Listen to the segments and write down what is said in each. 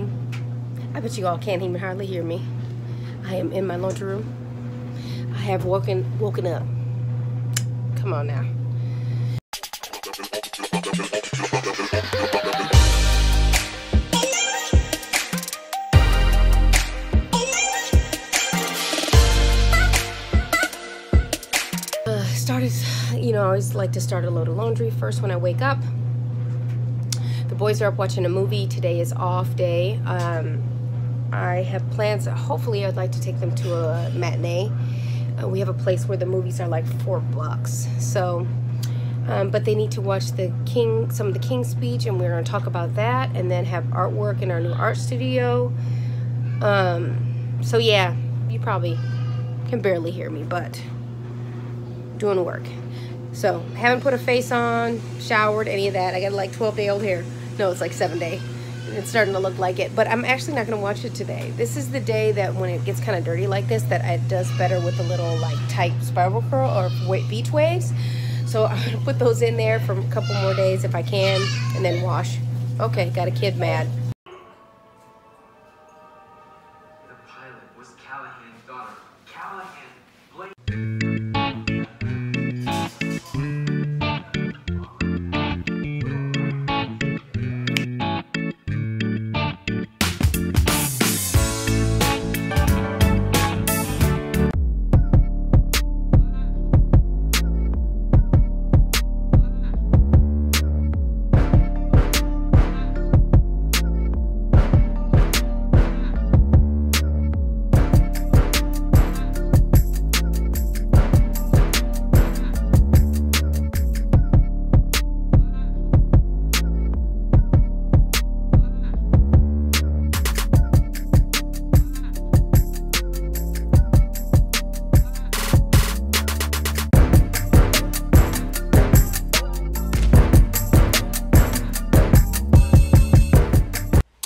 morning. I bet you all can't even hardly hear me. I am in my laundry room. I have woken up. Come on now. You know, I always like to start a load of laundry first when I wake up. The boys are up watching a movie. Today is off day. I have plans. Hopefully, I'd like to take them to a matinee. We have a place where the movies are like $4. So, but they need to watch some of the King's Speech, and we're going to talk about that, and then have artwork in our new art studio. So yeah, you probably can barely hear me, but doing work. So haven't put a face on, showered, any of that. I got like 12-day-old hair. No, it's like 7-day. It's starting to look like it, but I'm actually not going to watch it today. This is the day that when it gets kind of dirty like this, that it does better with a little like tight spiral curl or beach waves. So I'm going to put those in there for a couple more days if I can, and then wash. Okay, got a kid mad.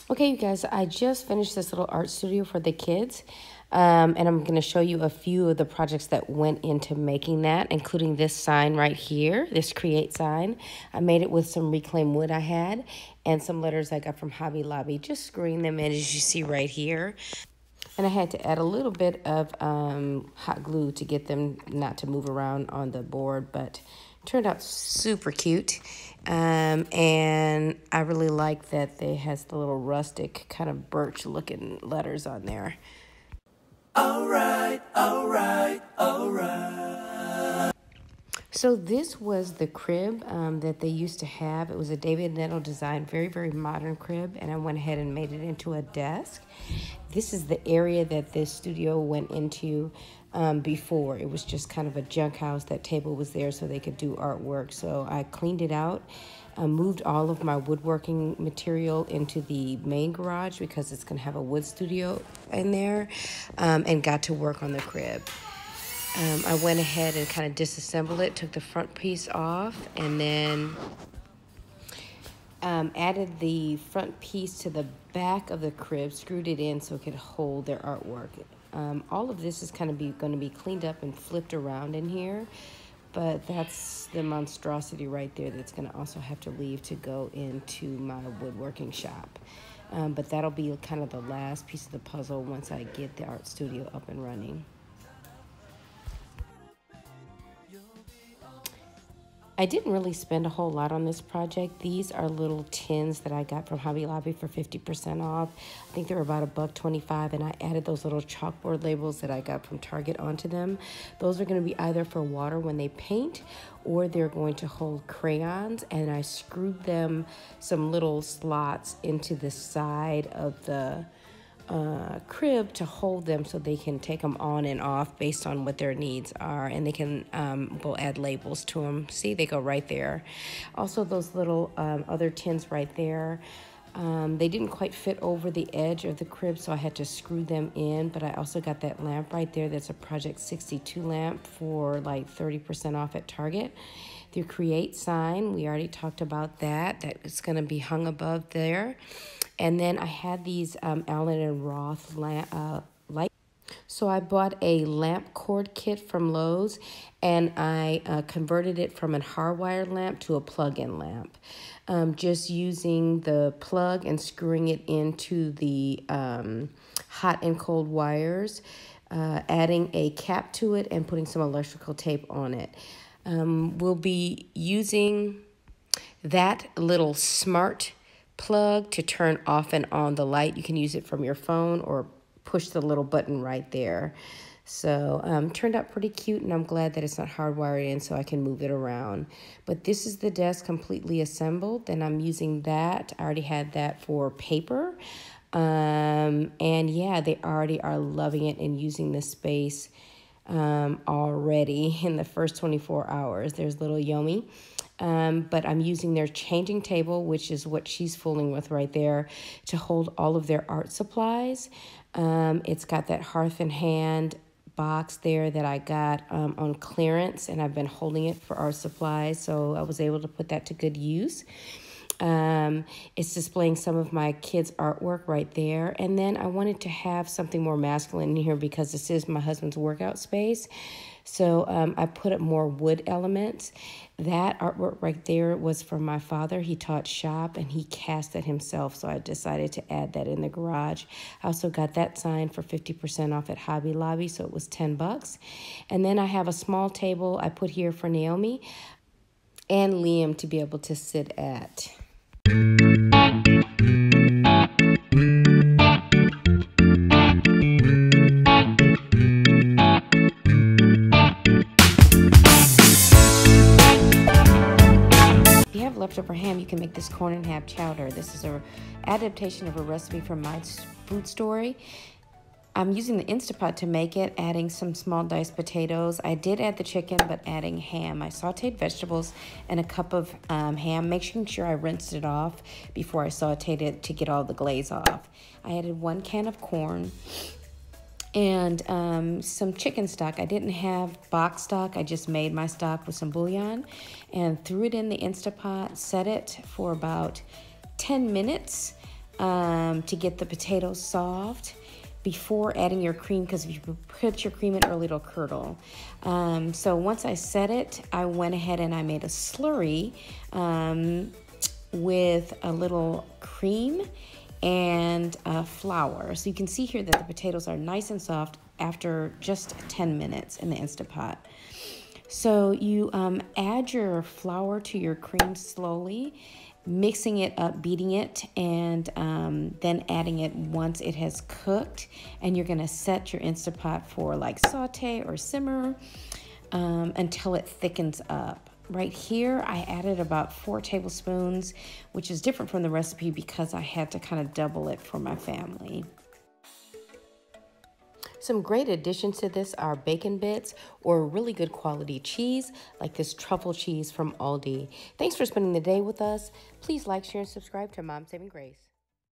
Okay, you guys, I just finished this little art studio for the kids, and I'm going to show you a few of the projects that went into making that, including this sign right here, this create sign. I made it with some reclaimed wood I had and some letters I got from Hobby Lobby, just screwing them in as you see right here. And I had to add a little bit of hot glue to get them not to move around on the board, but turned out super cute. And I really like that they has the little rustic kind of birch looking letters on there. All right, all right, all right. So this was the crib that they used to have. It was a David Netal design, very, very modern crib, and I went ahead and made it into a desk. This is the area that this studio went into. Before, it was just kind of a junk house. That table was there so they could do artwork. So I cleaned it out, moved all of my woodworking material into the main garage because it's going to have a wood studio in there, and got to work on the crib. I went ahead and kind of disassembled it, took the front piece off, and then added the front piece to the back of the crib, screwed it in so it could hold their artwork. All of this is kind of going to be cleaned up and flipped around in here, but that's the monstrosity right there that's going to also have to leave to go into my woodworking shop. But that'll be kind of the last piece of the puzzle once I get the art studio up and running. I didn't really spend a whole lot on this project. These are little tins that I got from Hobby Lobby for 50% off. I think they were about $1.25, and I added those little chalkboard labels that I got from Target onto them. Those are going to be either for water when they paint, or they're going to hold crayons, and I screwed them some little slots into the side of the crib to hold them so they can take them on and off based on what their needs are, and they can we'll add labels to them. See, they go right there. Also, those little other tins right there, they didn't quite fit over the edge of the crib, so I had to screw them in. But I also got that lamp right there. That's a Project 62 lamp for like 30% off at Target. The create sign, we already talked about that. That is going to be hung above there. And then I had these Allen and Roth lights. So I bought a lamp cord kit from Lowe's, and I converted it from a hardwired lamp to a plug-in lamp. Just using the plug and screwing it into the hot and cold wires, adding a cap to it and putting some electrical tape on it. We'll be using that little smart plug to turn off and on the light. You can use it from your phone or push the little button right there. So turned out pretty cute, and I'm glad that it's not hardwired in so I can move it around. But this is the desk completely assembled, and I'm using that. I already had that for paper. And yeah, they already are loving it and using this space already in the first 24 hours. There's little Yomi. But I'm using their changing table, which is what she's fooling with right there, to hold all of their art supplies. It's got that Hearth and Hand box there that I got on clearance, and I've been holding it for art supplies, so I was able to put that to good use. It's displaying some of my kids' artwork right there. And then I wanted to have something more masculine in here because this is my husband's workout space. So I put up more wood elements. That artwork right there was from my father. He taught shop, and he cast that himself, so I decided to add that in the garage. I also got that sign for 50% off at Hobby Lobby, so it was $10. And then I have a small table I put here for Naomi and Liam to be able to sit at. Leftover ham, you can make this corn and hab chowder. This is an adaptation of a recipe from my food story. I'm using the Instant Pot to make it, adding some small diced potatoes. I did add the chicken, but adding ham. I sauteed vegetables and a cup of ham, making sure I rinsed it off before I sauteed it to get all the glaze off. I added 1 can of corn and some chicken stock. I didn't have box stock. I just made my stock with some bouillon and threw it in the Instant Pot, set it for about 10 minutes to get the potatoes soft before adding your cream, because if you put your cream in early, it'll curdle. So once I set it, I went ahead and I made a slurry with a little cream and flour. So you can see here that the potatoes are nice and soft after just 10 minutes in the Instant Pot. So you add your flour to your cream slowly, mixing it up, beating it, and then adding it once it has cooked. And you're gonna set your Instant Pot for like saute or simmer until it thickens up. Right here, I added about 4 tablespoons, which is different from the recipe because I had to kind of double it for my family. Some great additions to this are bacon bits or really good quality cheese, like this truffle cheese from Aldi. Thanks for spending the day with us. Please like, share, and subscribe to Mom Saving Grace.